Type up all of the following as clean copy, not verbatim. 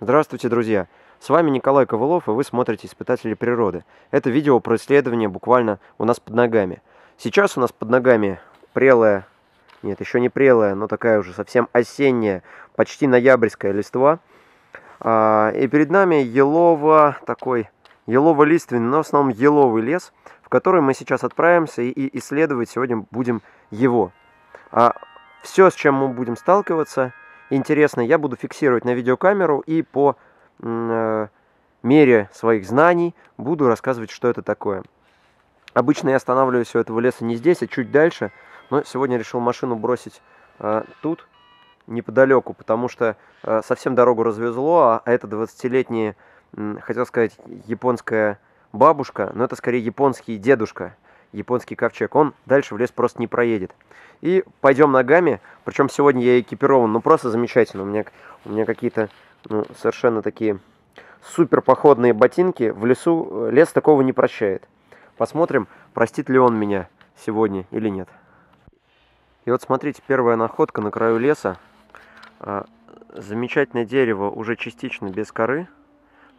Здравствуйте, друзья! С вами Николай Ковылов, и вы смотрите «Испытатели природы». Это видео про исследование буквально у нас под ногами. Сейчас у нас под ногами прелая, нет, еще не прелая, но такая уже совсем осенняя, почти ноябрьская листва. И перед нами елово-лиственный, но в основном еловый лес, в который мы сейчас отправимся и исследовать сегодня будем его. Все, с чем мы будем сталкиваться, интересно, я буду фиксировать на видеокамеру и по мере своих знаний буду рассказывать, что это такое. Обычно я останавливаюсь у этого леса не здесь, а чуть дальше, но сегодня решил машину бросить тут, неподалеку, потому что совсем дорогу развезло, а это 20-летняя, хотел сказать, японская бабушка, но это скорее японский дедушка. Японский ковчег, он дальше в лес просто не проедет. И пойдем ногами, причем сегодня я экипирован, ну просто замечательно, у меня какие-то совершенно такие супер походные ботинки, в лесу лес такого не прощает. Посмотрим, простит ли он меня сегодня или нет. И вот смотрите, первая находка на краю леса, замечательное дерево, уже частично без коры,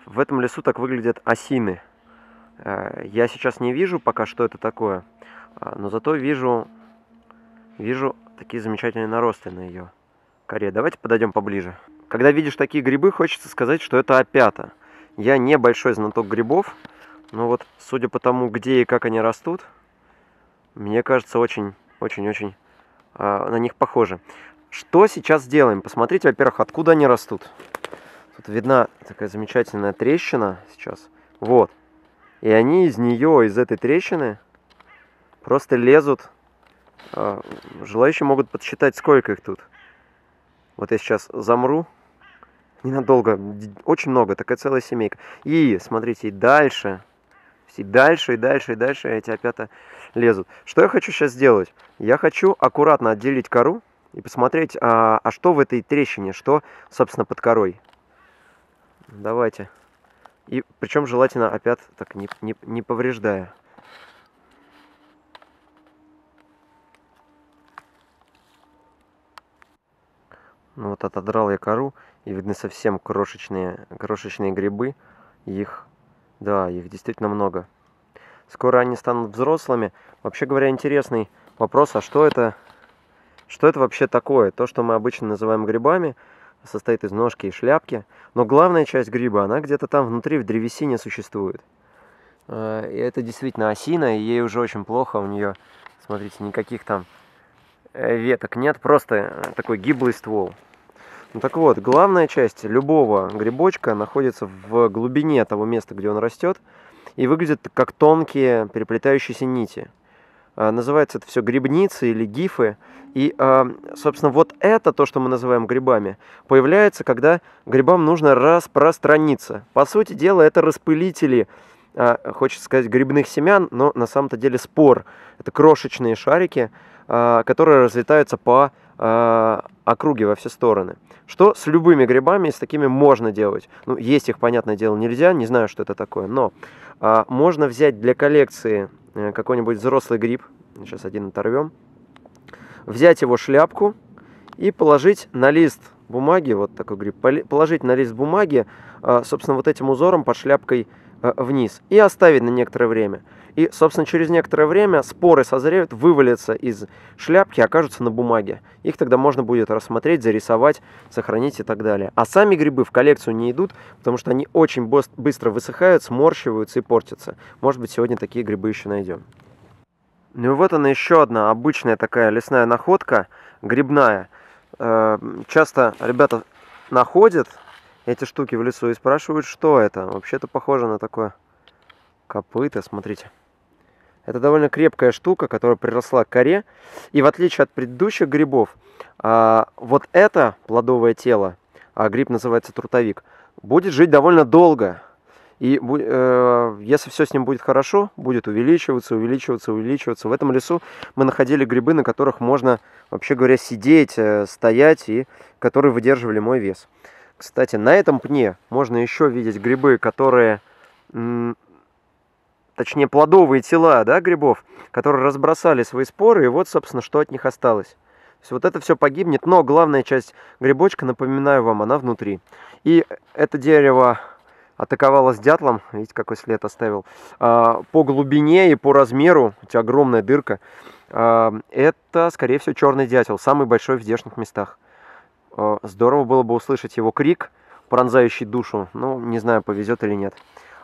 в этом лесу так выглядят осины. Я сейчас не вижу пока, что это такое, но зато вижу такие замечательные наросты на ее коре. Давайте подойдем поближе. Когда видишь такие грибы, хочется сказать, что это опята. Я не большой знаток грибов, но вот судя по тому, где и как они растут, мне кажется, очень-очень-очень на них похоже. Что сейчас сделаем? Посмотрите, во-первых, откуда они растут. Тут видна такая замечательная трещина сейчас. Вот. И они из нее, из этой трещины, просто лезут. Желающие могут подсчитать, сколько их тут. Вот я сейчас замру. Ненадолго. Очень много. Такая целая семейка. И, смотрите, и дальше. И дальше, и дальше, и дальше эти опята лезут. Что я хочу сейчас сделать? Я хочу аккуратно отделить кору и посмотреть, а что в этой трещине, что, собственно, под корой. Давайте. И причем желательно опять так не повреждая. Ну вот отодрал я кору, и видны совсем крошечные грибы. Их действительно много. Скоро они станут взрослыми. Вообще говоря, интересный вопрос, а что это вообще такое? То, что мы обычно называем грибами, состоит из ножки и шляпки, но главная часть гриба, она где-то там внутри, в древесине существует. И это действительно осина, и ей уже очень плохо, у нее, смотрите, никаких там веток нет, просто такой гиблый ствол. Ну так вот, главная часть любого грибочка находится в глубине того места, где он растет, и выглядит как тонкие переплетающиеся нити. Называется это все грибницы или гифы. И, собственно, вот это, то, что мы называем грибами, появляется, когда грибам нужно распространиться. По сути дела, это распылители, хочется сказать, грибных семян, но на самом-то деле спор. Это крошечные шарики, которые разлетаются по округе во все стороны. Что с любыми грибами, с такими можно делать? Ну, есть их, понятное дело, нельзя, не знаю, что это такое, но можно взять для коллекции какой-нибудь взрослый гриб, сейчас один оторвем, взять его шляпку и положить на лист бумаги, вот такой гриб, положить на лист бумаги, собственно, вот этим узором под шляпкой вниз и оставить на некоторое время. И, собственно, через некоторое время споры созреют, вывалятся из шляпки, окажутся на бумаге. Их тогда можно будет рассмотреть, зарисовать, сохранить и так далее. А сами грибы в коллекцию не идут, потому что они очень быстро высыхают, сморщиваются и портятся. Может быть, сегодня такие грибы еще найдем. Ну и вот она еще одна обычная такая лесная находка, грибная. Часто ребята находят эти штуки в лесу и спрашивают, что это. Вообще-то похоже на такое копыто, смотрите. Это довольно крепкая штука, которая приросла к коре. И в отличие от предыдущих грибов, вот это плодовое тело, гриб называется трутовик, будет жить довольно долго. И если все с ним будет хорошо, будет увеличиваться, увеличиваться, увеличиваться. В этом лесу мы находили грибы, на которых можно, вообще говоря, сидеть, стоять, и которые выдерживали мой вес. Кстати, на этом пне можно еще видеть грибы, которые... Точнее, плодовые тела, да, грибов, которые разбросали свои споры, и вот, собственно, что от них осталось. То есть вот это все погибнет, но главная часть грибочка, напоминаю вам, она внутри. И это дерево атаковалось дятлом, видите, какой след оставил. По глубине и по размеру, у тебя огромная дырка, это, скорее всего, черный дятел, самый большой в здешних местах. Здорово было бы услышать его крик, пронзающий душу, ну, не знаю, повезет или нет.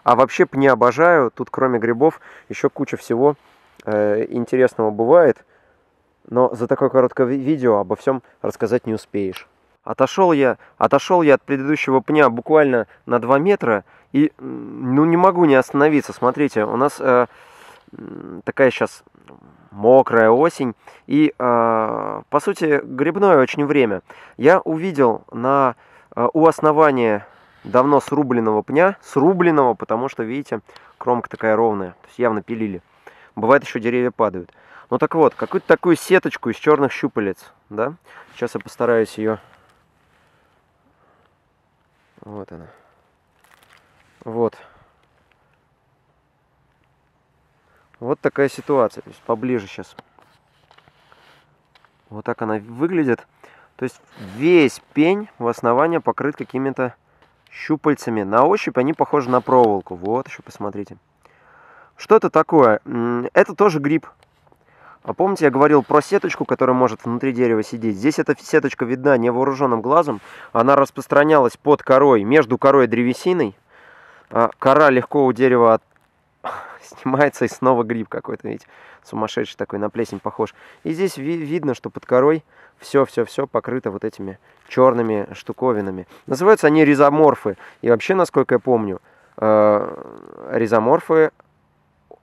А вообще пни обожаю, тут кроме грибов еще куча всего интересного бывает. Но за такое короткое видео обо всем рассказать не успеешь. Отошел я от предыдущего пня буквально на 2 метра. И ну, не могу не остановиться. Смотрите, у нас такая сейчас мокрая осень. И, по сути, грибное очень время. Я увидел у основания давно срубленного пня. Срубленного, потому что, видите, кромка такая ровная. То есть явно пилили. Бывает, еще деревья падают. Ну так вот, какую-то такую сеточку из черных щупалец, да? Сейчас я постараюсь ее... Вот она. Вот. Вот такая ситуация. То есть поближе сейчас. Вот так она выглядит. То есть весь пень в основании покрыт какими-то щупальцами. На ощупь они похожи на проволоку. Вот еще посмотрите. Что это такое? Это тоже гриб. А помните, я говорил про сеточку, которая может внутри дерева сидеть? Здесь эта сеточка видна невооруженным глазом. Она распространялась под корой, между корой и древесиной. Кора легко у дерева снимается, и снова гриб какой-то, видите, сумасшедший такой, на плесень похож. И здесь видно, что под корой все покрыто вот этими черными штуковинами. Называются они ризоморфы. И вообще, насколько я помню, ризоморфы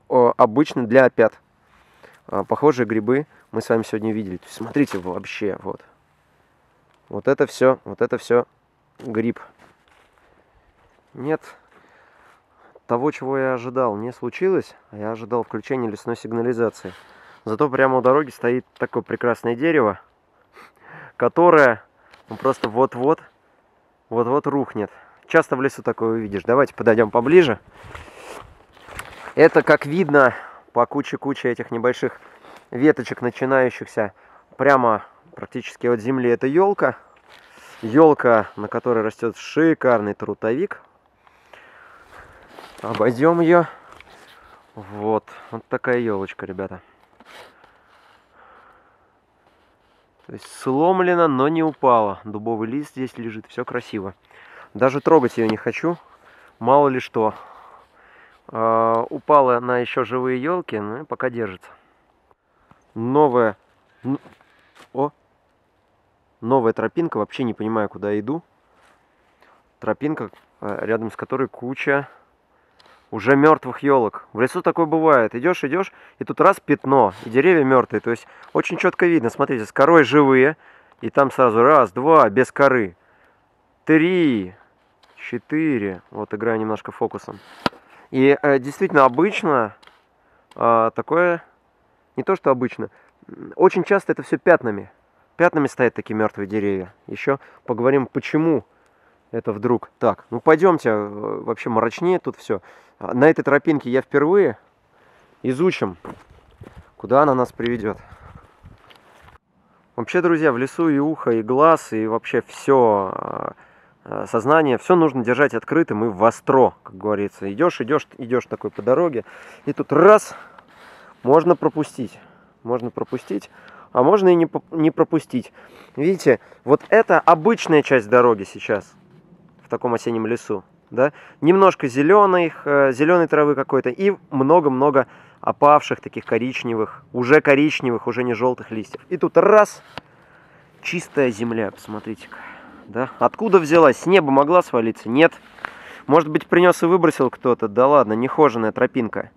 обычно для опят. Похожие грибы мы с вами сегодня видели. То есть, смотрите, вообще, вот. Вот это все гриб. Нет, того, чего я ожидал, не случилось. Я ожидал включения лесной сигнализации. Зато прямо у дороги стоит такое прекрасное дерево, которое просто вот-вот рухнет. Часто в лесу такое увидишь. Давайте подойдем поближе. Это, как видно... По куче этих небольших веточек, начинающихся прямо практически от земли, это елка. Елка, на которой растет шикарный трутовик. Обойдем ее. Вот такая елочка, ребята. То есть сломлена, но не упала. Дубовый лист здесь лежит, все красиво. Даже трогать ее не хочу, мало ли что. Упала на еще живые елки, но пока держится. Новая тропинка, вообще не понимаю, куда иду. Тропинка, рядом с которой куча уже мертвых елок. В лесу такое бывает. Идешь, и тут раз пятно, и деревья мертвые. То есть очень четко видно, смотрите, с корой живые, и там сразу раз, два, без коры. 3, 4. Вот играю немножко фокусом. И действительно обычно такое, не то что обычно, очень часто это все пятнами. Пятнами стоят такие мертвые деревья. Еще поговорим, почему это вдруг так. Ну пойдемте, вообще мрачнее тут все. На этой тропинке я впервые, изучим, куда она нас приведет. Вообще, друзья, в лесу и ухо, и глаз, и вообще все... Сознание, все нужно держать открытым и востро, как говорится. Идешь такой по дороге, и тут раз, можно пропустить, а можно и не пропустить. Видите, вот это обычная часть дороги сейчас в таком осеннем лесу, да? Немножко зеленой травы какой-то и много-много опавших таких коричневых, уже не желтых листьев. И тут раз, чистая земля, посмотрите-ка. Да? Откуда взялась? С неба могла свалиться? Нет. Может быть, принес и выбросил кто-то? Да ладно, нехоженая тропинка.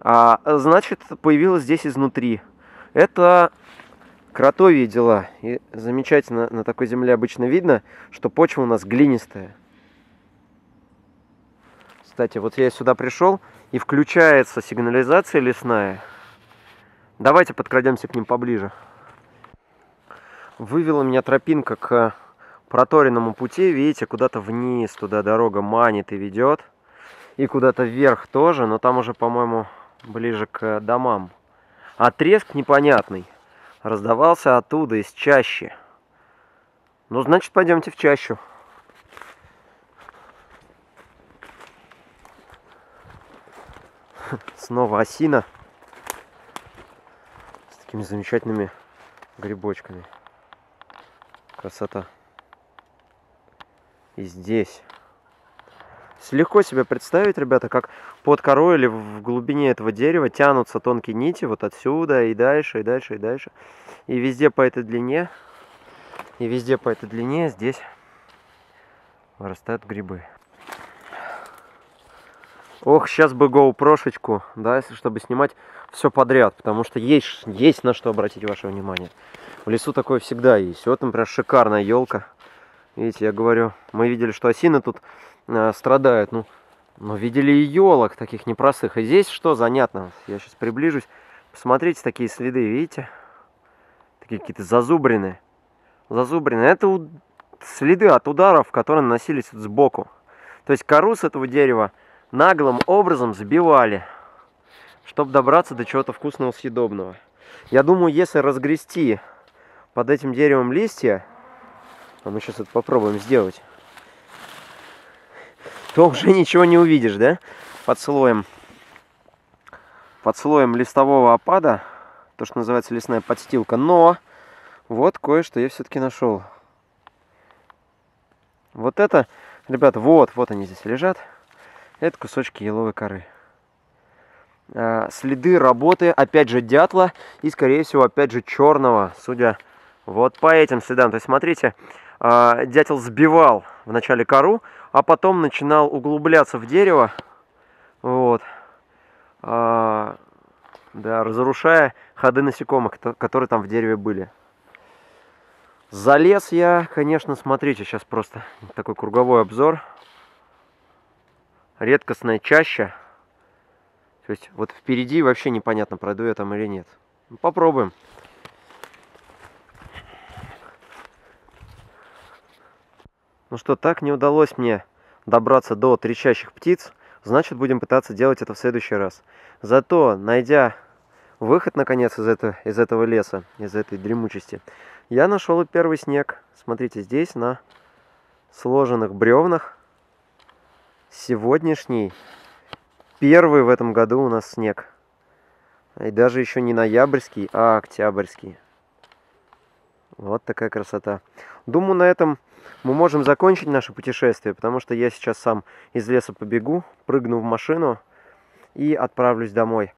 Значит, появилась здесь изнутри. Это кротовьи дела. И замечательно, на такой земле обычно видно, что почва у нас глинистая. Кстати, вот я сюда пришел, и включается сигнализация лесная. Давайте подкрадемся к ним поближе. Вывела меня тропинка к... проторенному пути, видите, куда-то вниз, туда дорога манит и ведет. И куда-то вверх тоже, но там уже, по-моему, ближе к домам. А треск непонятный. раздавался оттуда, из чащи. Ну, значит, пойдемте в чащу. Снова осина с такими замечательными грибочками. Красота. И здесь. Легко себе представить, ребята, как под корой или в глубине этого дерева тянутся тонкие нити вот отсюда и дальше, и дальше, и дальше. И везде по этой длине, и везде по этой длине здесь вырастают грибы. Ох, сейчас бы GoPro-шечку, да, чтобы снимать все подряд, потому что есть на что обратить ваше внимание. В лесу такое всегда есть. Вот, например, шикарная елка. Видите, я говорю, мы видели, что осины тут страдают, но видели и елок таких непростых. И здесь что занятно, я сейчас приближусь. Посмотрите, такие следы, видите? Такие какие-то зазубрины. Зазубрины. Это следы от ударов, которые наносились сбоку. То есть кору с этого дерева наглым образом забивали, чтобы добраться до чего-то вкусного, съедобного. Я думаю, если разгрести под этим деревом листья, а мы сейчас это попробуем сделать, то уже ничего не увидишь, да? Под слоем листового опада, то, что называется лесная подстилка. Но вот кое-что я все-таки нашел. Вот это, ребята, вот они здесь лежат. Это кусочки еловой коры. Следы работы, опять же, дятла и, скорее всего, опять же, черного, судя вот по этим следам. То есть, смотрите, дятел сбивал вначале кору, а потом начинал углубляться в дерево, вот, да, разрушая ходы насекомых, которые там в дереве были. Залез я, конечно, смотрите, сейчас просто такой круговой обзор. Редкостная чаща. То есть вот впереди вообще непонятно, пройду я там или нет. Ну, попробуем. Ну что, так не удалось мне добраться до трещащих птиц, значит, будем пытаться делать это в следующий раз. Зато, найдя выход, наконец, из этого леса, из этой дремучести, я нашел и первый снег. Смотрите, здесь на сложенных бревнах. Сегодняшний, первый в этом году у нас снег. И даже еще не ноябрьский, а октябрьский. Вот такая красота. Думаю, на этом мы можем закончить наше путешествие, потому что я сейчас сам из леса побегу, прыгну в машину и отправлюсь домой.